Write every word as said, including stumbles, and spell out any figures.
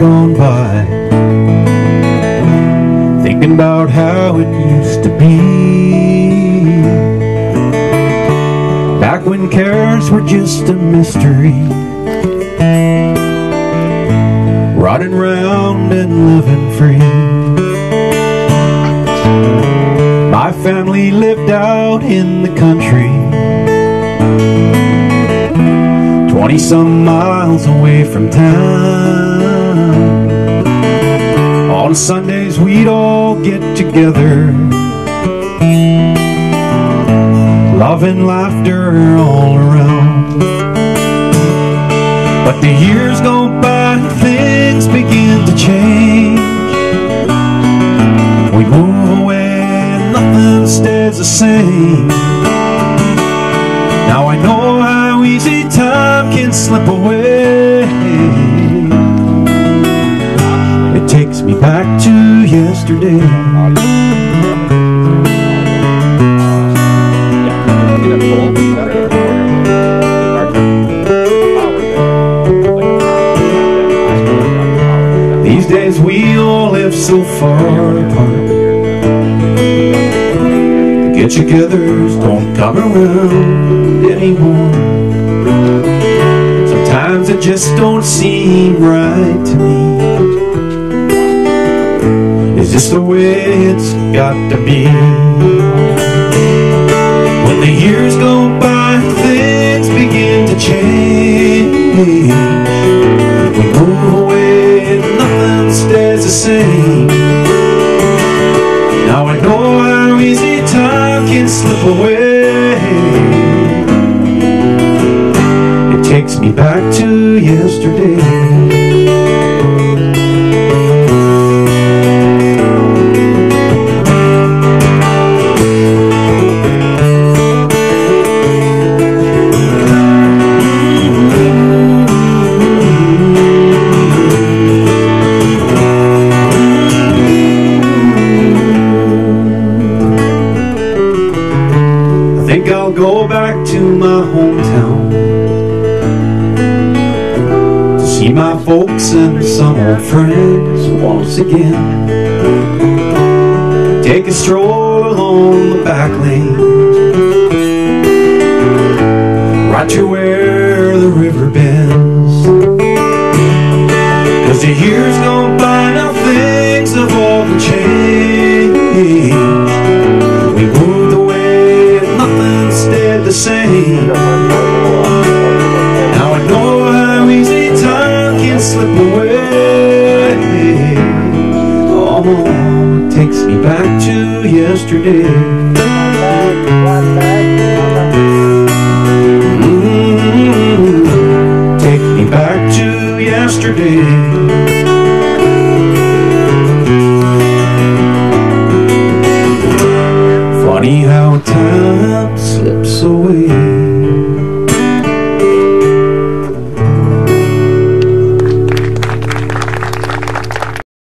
gone by, thinking about how it used to be, back when cares were just a mystery, running round and living free. My family lived out in the country, twenty-some miles away from town. On Sundays we'd all get together, love and laughter all around. But the years go by and things begin to change. We move away and nothing stays the same. Now I know how easy time can slip away. It takes me back to yesterday. These days we all live so far apart, the get-togethers don't come around anymore. Sometimes it just don't seem right to me. It's just the way it's got to be. When the years go by, things begin to change. We move away and nothing stays the same. Now I know how easy time can slip away. Takes me back to yesterday. I think I'll go back to my hometown, see my folks and some old friends once again. Take a stroll along the back lane, right to where the river bends. Cause the years go by, now things have all changed. We moved away and nothing stayed the same. Slip away. Oh, it takes me back to yesterday. Mm-hmm. Take me back to yesterday. Funny how time slips away.